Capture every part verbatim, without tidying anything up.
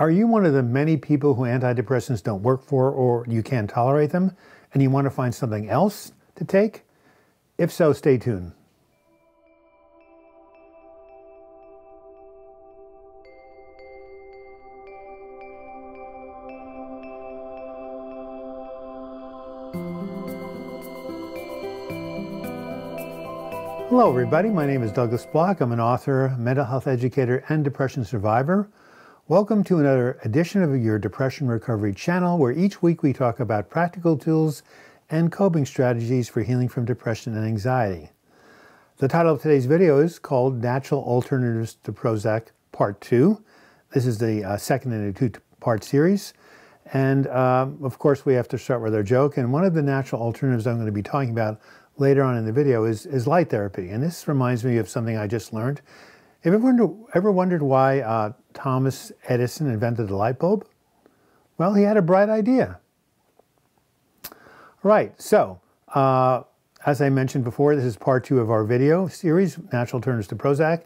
Are you one of the many people who antidepressants don't work for or you can't tolerate them, and you want to find something else to take? If so, stay tuned. Hello everybody, my name is Douglas Bloch. I'm an author, mental health educator, and depression survivor. Welcome to another edition of your Depression Recovery channel, where each week we talk about practical tools and coping strategies for healing from depression and anxiety. The title of today's video is called Natural Alternatives to Prozac Part two. This is the uh, second in a two-part series. And um, of course we have to start with our joke. And one of the natural alternatives I'm going to be talking about later on in the video is, is light therapy. And this reminds me of something I just learned. Have you ever, ever wondered why uh, Thomas Edison invented the light bulb? Well, he had a bright idea. Right, so uh, as I mentioned before, this is part two of our video series, Natural Alternatives to Prozac.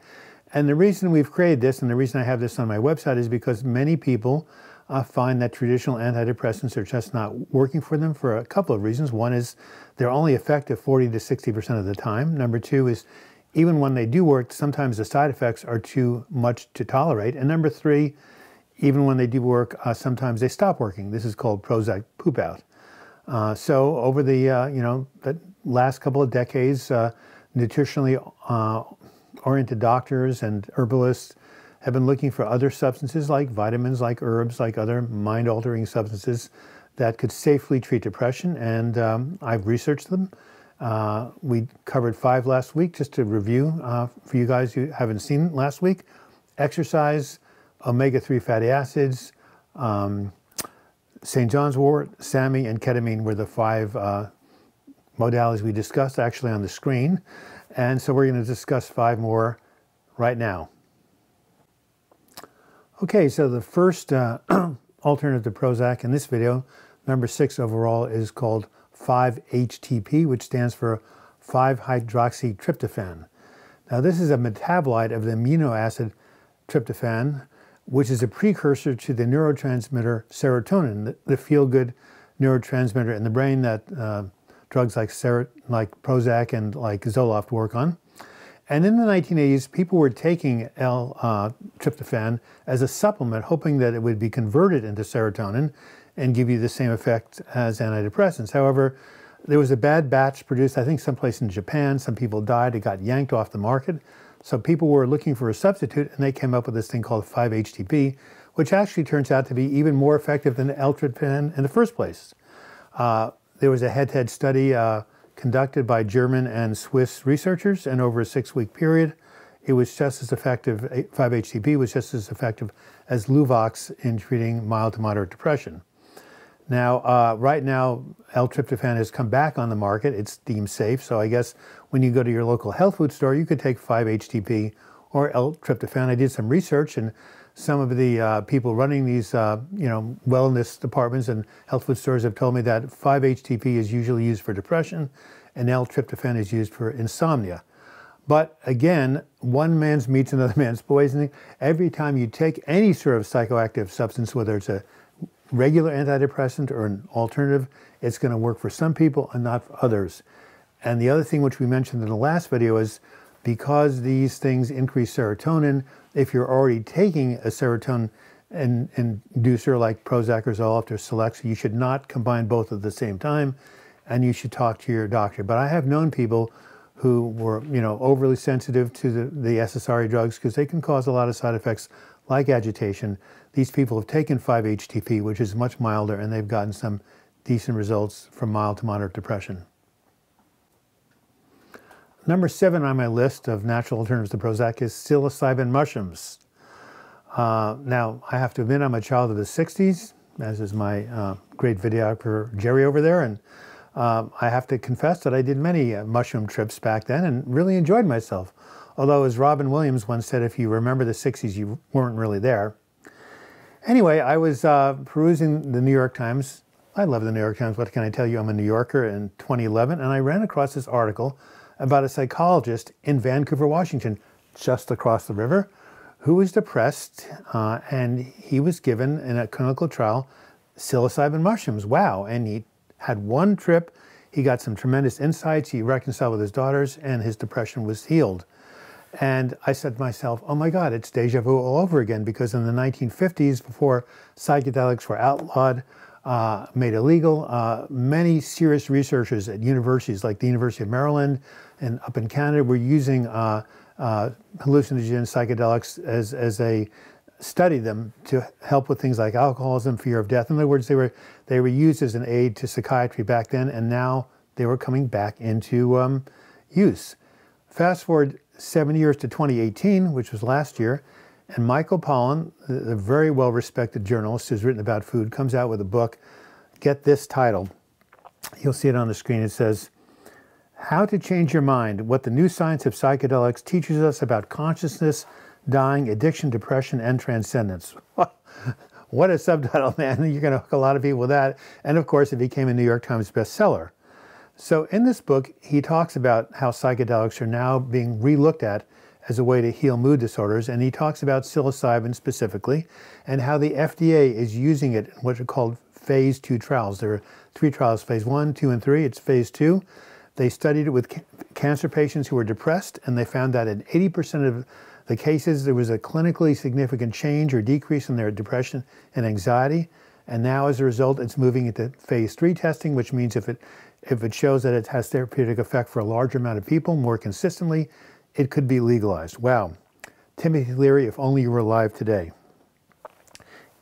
And the reason we've created this and the reason I have this on my website is because many people uh, find that traditional antidepressants are just not working for them for a couple of reasons. One is they're only effective forty to sixty percent of the time. Number two is even when they do work, sometimes the side effects are too much to tolerate. And number three, even when they do work, uh, sometimes they stop working. This is called Prozac poop out. Uh, so over the, uh, you know, the last couple of decades, uh, nutritionally uh, oriented doctors and herbalists have been looking for other substances like vitamins, like herbs, like other mind-altering substances that could safely treat depression. And um, I've researched them. Uh, we covered five last week, just to review uh, for you guys who haven't seen last week. Exercise, omega three fatty acids, um, Saint John's wort, SAMI, and ketamine were the five uh, modalities we discussed, actually on the screen. And so we're going to discuss five more right now. Okay, so the first uh, alternative to Prozac in this video, number six overall, is called five H T P, which stands for five hydroxytryptophan. Now this is a metabolite of the amino acid tryptophan, which is a precursor to the neurotransmitter serotonin, the feel-good neurotransmitter in the brain that uh, drugs like, like Prozac and like Zoloft work on. And in the nineteen eighties, people were taking L-tryptophan as a supplement, hoping that it would be converted into serotonin and give you the same effect as antidepressants. However, there was a bad batch produced, I think someplace in Japan. Some people died, it got yanked off the market. So people were looking for a substitute and they came up with this thing called five H T P, which actually turns out to be even more effective than L-tryptophan in the first place. Uh, there was a head-to-head study uh, conducted by German and Swiss researchers, and over a six-week period, it was just as effective, five H T P was just as effective as Luvox in treating mild to moderate depression. Now, uh, right now, L-tryptophan has come back on the market. It's deemed safe. So I guess when you go to your local health food store, you could take five H T P or L-tryptophan. I did some research, and some of the uh, people running these uh, you know, wellness departments and health food stores have told me that five H T P is usually used for depression and L-tryptophan is used for insomnia. But again, one man's meat's another man's poisoning. Every time you take any sort of psychoactive substance, whether it's a regular antidepressant or an alternative, it's going to work for some people and not for others. And the other thing which we mentioned in the last video is because these things increase serotonin, if you're already taking a serotonin inducer like Prozac or Zoloft or Celexa, you should not combine both at the same time, and you should talk to your doctor. But I have known people who were, you know, overly sensitive to the, the S S R I drugs because they can cause a lot of side effects like agitation. These people have taken five H T P, which is much milder, and they've gotten some decent results from mild to moderate depression. Number seven on my list of natural alternatives to Prozac is psilocybin mushrooms. Uh, now, I have to admit I'm a child of the sixties, as is my uh, great videographer Jerry over there, and uh, I have to confess that I did many uh, mushroom trips back then and really enjoyed myself. Although, as Robin Williams once said, if you remember the sixties, you weren't really there. Anyway, I was uh, perusing the New York Times. I love the New York Times. What can I tell you? I'm a New Yorker in twenty eleven, and I ran across this article about a psychologist in Vancouver, Washington, just across the river, who was depressed, uh, and he was given, in a clinical trial, psilocybin mushrooms. Wow. And he had one trip. He got some tremendous insights. He reconciled with his daughters, and his depression was healed. And I said to myself, oh my God, it's deja vu all over again, because in the nineteen fifties, before psychedelics were outlawed, uh, made illegal, uh, many serious researchers at universities like the University of Maryland and up in Canada were using uh, uh, hallucinogen psychedelics as, as a studied them to help with things like alcoholism, fear of death. In other words, they were they were used as an aid to psychiatry back then, and now they were coming back into um, use. Fast forward seven years to twenty eighteen, which was last year, and Michael Pollan, a very well-respected journalist who's written about food, comes out with a book. Get this title. You'll see it on the screen. It says, How to Change Your Mind, What the New Science of Psychedelics Teaches Us About Consciousness, Dying, Addiction, Depression, and Transcendence. What a subtitle, man. You're going to hook a lot of people with that. And of course, it became a New York Times bestseller. So in this book, he talks about how psychedelics are now being re-looked at as a way to heal mood disorders. And he talks about psilocybin specifically and how the F D A is using it in what are called phase two trials. There are three trials, phase one, two, and three. It's phase two. They studied it with ca- cancer patients who were depressed, and they found that in eighty percent of the cases, there was a clinically significant change or decrease in their depression and anxiety. And now as a result, it's moving into phase three testing, which means if it, if it shows that it has therapeutic effect for a larger amount of people more consistently, it could be legalized. Wow. Timothy Leary, if only you were alive today.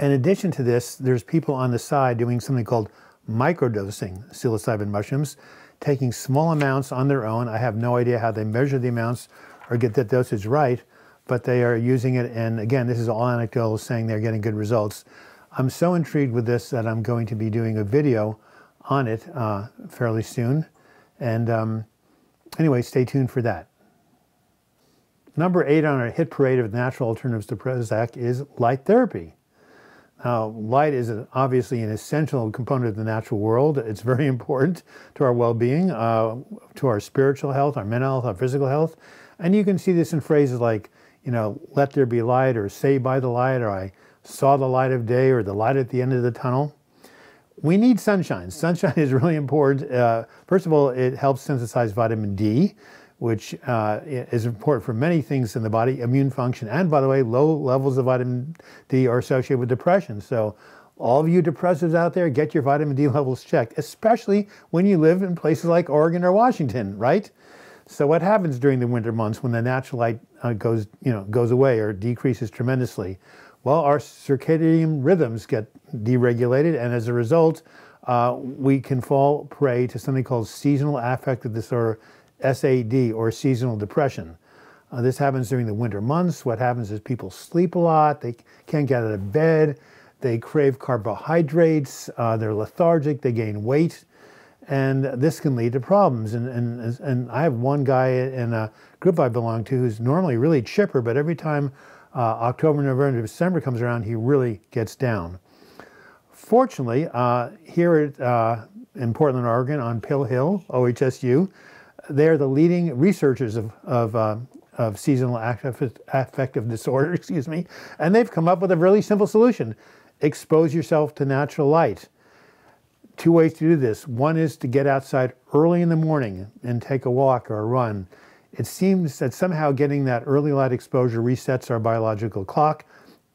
In addition to this, there's people on the side doing something called microdosing psilocybin mushrooms, taking small amounts on their own. I have no idea how they measure the amounts or get that dosage right, but they are using it, and again, this is all anecdotal, saying they're getting good results. I'm so intrigued with this that I'm going to be doing a video on it uh, fairly soon, and um, anyway, stay tuned for that. Number eight on our hit parade of natural alternatives to Prozac is light therapy. Now, light is an, obviously an essential component of the natural world. It's very important to our well-being, uh, to our spiritual health, our mental health, our physical health, and you can see this in phrases like, you know, let there be light, or say by the light, or I saw the light of day, or the light at the end of the tunnel. We need sunshine. Sunshine is really important. Uh, first of all, it helps synthesize vitamin D, which uh, is important for many things in the body, immune function. And by the way, low levels of vitamin D are associated with depression. So all of you depressives out there, get your vitamin D levels checked, especially when you live in places like Oregon or Washington, right? So what happens during the winter months when the natural light uh, goes, you know, goes away or decreases tremendously? Well, our circadian rhythms get deregulated, and as a result, uh, we can fall prey to something called seasonal affective disorder, S A D, or seasonal depression. Uh, this happens during the winter months. What happens is people sleep a lot, they can't get out of bed, they crave carbohydrates, uh, they're lethargic, they gain weight. And this can lead to problems. And, and, and I have one guy in a group I belong to who's normally really chipper, but every time uh, October, November, December comes around, he really gets down. Fortunately, uh, here at, uh, in Portland, Oregon, on Pill Hill, O H S U, they are the leading researchers of, of, uh, of seasonal affective disorder, excuse me, and they've come up with a really simple solution. Expose yourself to natural light. Two ways to do this. One is to get outside early in the morning and take a walk or a run. It seems that somehow getting that early light exposure resets our biological clock.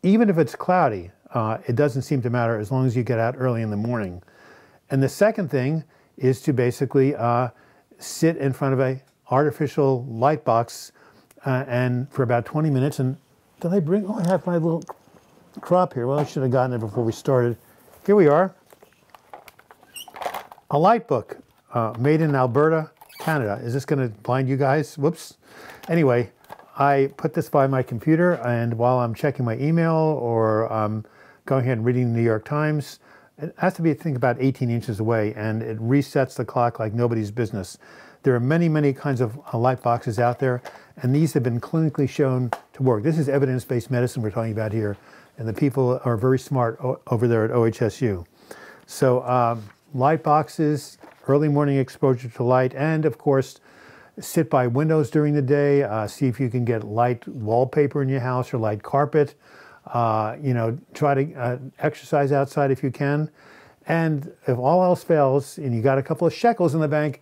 Even if it's cloudy, uh, it doesn't seem to matter as long as you get out early in the morning. And the second thing is to basically uh, sit in front of an artificial light box uh, and for about twenty minutes. And did I bring, oh, I have my little crop here. Well, I should have gotten it before we started. Here we are. A light book uh, made in Alberta, Canada. Is this going to blind you guys? Whoops. Anyway, I put this by my computer, and while I'm checking my email or um, going ahead and reading the New York Times, it has to be, I think, about eighteen inches away, and it resets the clock like nobody's business. There are many, many kinds of uh, light boxes out there, and these have been clinically shown to work. This is evidence-based medicine we're talking about here, and the people are very smart o over there at O H S U. So, um, light boxes, early morning exposure to light, and of course, Sit by windows during the day. Uh, see if you can get light wallpaper in your house or light carpet. Uh, you know, try to uh, exercise outside if you can. And if all else fails and you got a couple of shekels in the bank,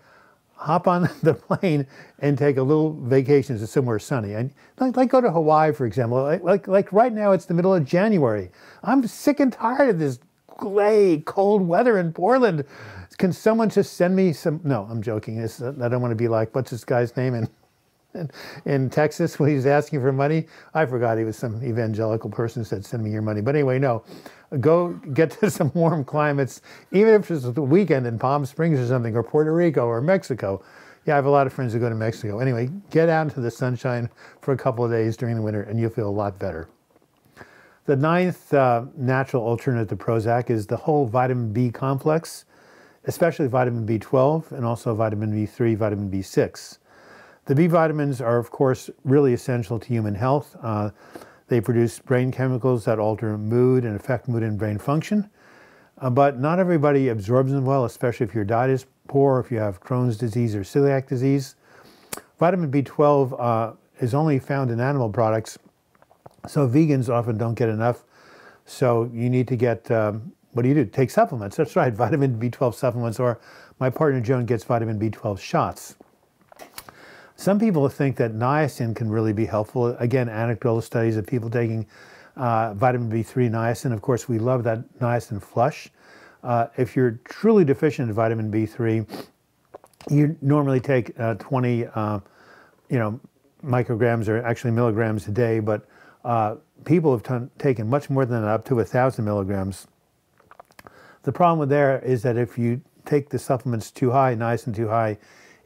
hop on the plane and take a little vacation to somewhere sunny. And like, like go to Hawaii, for example. Like, like, like right now, it's the middle of January. I'm sick and tired of this gray, cold weather in Portland. Can someone just send me some? No, I'm joking. It's, I don't want to be like, what's this guy's name in, in, in Texas when he's asking for money? I forgot he was some evangelical person who said, send me your money. But anyway, no. Go get to some warm climates, even if it's the weekend in Palm Springs or something, or Puerto Rico or Mexico. Yeah, I have a lot of friends who go to Mexico. Anyway, get out into the sunshine for a couple of days during the winter and you'll feel a lot better. The ninth uh, natural alternative to Prozac is the whole vitamin B complex, especially vitamin B twelve and also vitamin B three, vitamin B six. The B vitamins are, of course, really essential to human health. Uh, they produce brain chemicals that alter mood and affect mood and brain function. Uh, but not everybody absorbs them well, especially if your diet is poor, if you have Crohn's disease or celiac disease. Vitamin B twelve uh, is only found in animal products, so vegans often don't get enough. So you need to get um, what do you do? Take supplements. That's right, vitamin B twelve supplements, or my partner Joan gets vitamin B twelve shots. Some people think that niacin can really be helpful. Again, anecdotal studies of people taking uh, vitamin B three niacin. Of course, we love that niacin flush. Uh, if you're truly deficient in vitamin B three, you normally take uh, twenty uh, you know, micrograms or actually milligrams a day, but uh, people have taken much more than that, up to one thousand milligrams. The problem there is that if you take the supplements too high, niacin too high,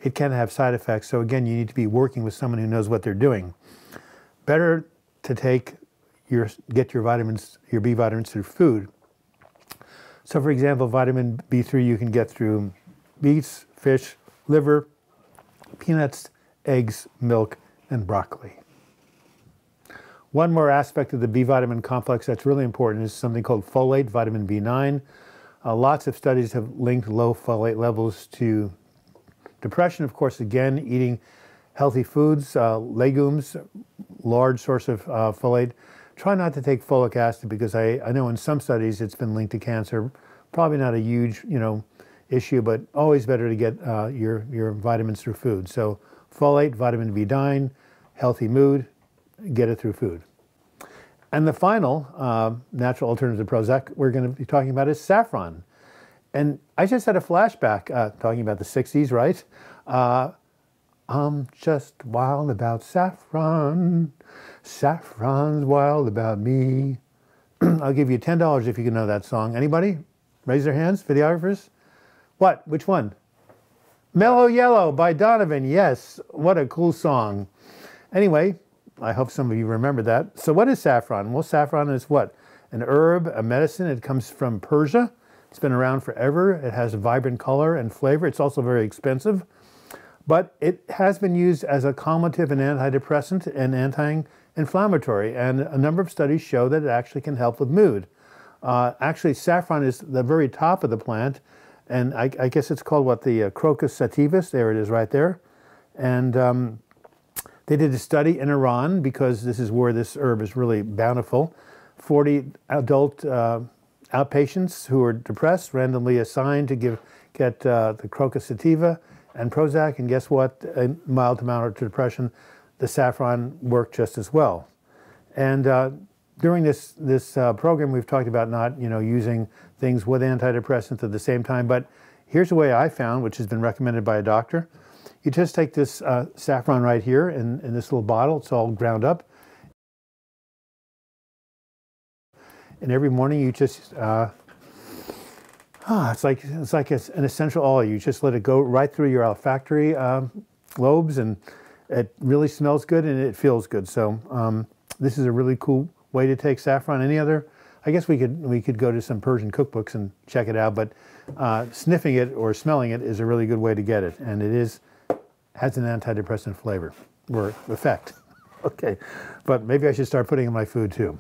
it can have side effects. So again, you need to be working with someone who knows what they're doing. Better to take your, get your vitamins, your B vitamins through food. So for example, vitamin B three you can get through beets, fish, liver, peanuts, eggs, milk, and broccoli. One more aspect of the B vitamin complex that's really important is something called folate, vitamin B nine. Uh, lots of studies have linked low folate levels to depression. Of course, again, eating healthy foods, uh, legumes, large source of uh, folate. Try not to take folic acid because I, I know in some studies it's been linked to cancer. Probably not a huge, you know, issue, but always better to get uh, your, your vitamins through food. So folate, vitamin B nine, healthy mood, get it through food. And the final uh, natural alternative to Prozac we're going to be talking about is saffron. And I just had a flashback uh, talking about the sixties, right? Uh, I'm just wild about saffron. Saffron's wild about me. I'll give you ten dollars if you can know that song. Anybody? Raise their hands, videographers. What? Which one? Mellow Yellow by Donovan. Yes. What a cool song. Anyway, I hope some of you remember that. So what is saffron? Well, saffron is what? An herb, a medicine. It comes from Persia. It's been around forever. It has a vibrant color and flavor. It's also very expensive. But it has been used as a calmative and antidepressant and anti-inflammatory. And a number of studies show that it actually can help with mood. Uh, actually, saffron is the very top of the plant. And I, I guess it's called, what, the uh, Crocus sativus. There it is right there. And um, they did a study in Iran because this is where this herb is really bountiful. forty adult uh, outpatients who were depressed, randomly assigned to give, get uh, the Crocus sativa and Prozac, and guess what? In mild to moderate depression, the saffron worked just as well. And uh, during this, this uh, program, we've talked about not, you know, using things with antidepressants at the same time, but here's a way I found, which has been recommended by a doctor. You just take this uh, saffron right here in, in this little bottle. It's all ground up. And every morning you just, uh, oh, it's like it's like it's an essential oil. You just let it go right through your olfactory um, lobes, and it really smells good and it feels good. So um, this is a really cool way to take saffron. Any other? I guess we could we could go to some Persian cookbooks and check it out. But uh, sniffing it or smelling it is a really good way to get it, and it is has an antidepressant flavor or effect. Okay, but maybe I should start putting it in my food too.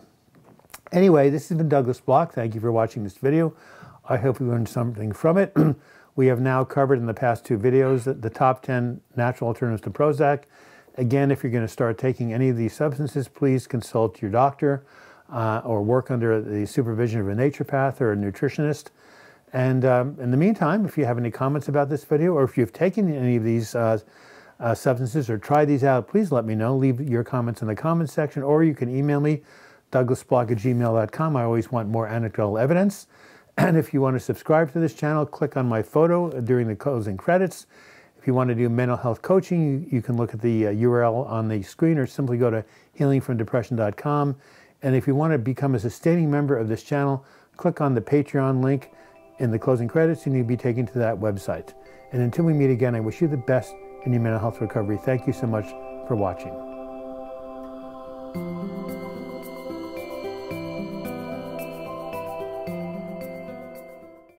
Anyway, this has been Douglas Bloch. Thank you for watching this video. I hope you learned something from it. We have now covered in the past two videos that the top ten natural alternatives to Prozac. Again, if you're going to start taking any of these substances, please consult your doctor uh, or work under the supervision of a naturopath or a nutritionist. And um, in the meantime, if you have any comments about this video, or if you've taken any of these uh, uh, substances or tried these out, please let me know. Leave your comments in the comments section, or you can email me, douglas bloch at gmail dot com. I always want more anecdotal evidence. And if you want to subscribe to this channel, click on my photo during the closing credits. If you want to do mental health coaching, you, you can look at the uh, U R L on the screen, or simply go to healing from depression dot com. And if you want to become a sustaining member of this channel, click on the Patreon link in the closing credits, and you'll be taken to that website. And until we meet again, I wish you the best in your mental health recovery. Thank you so much for watching.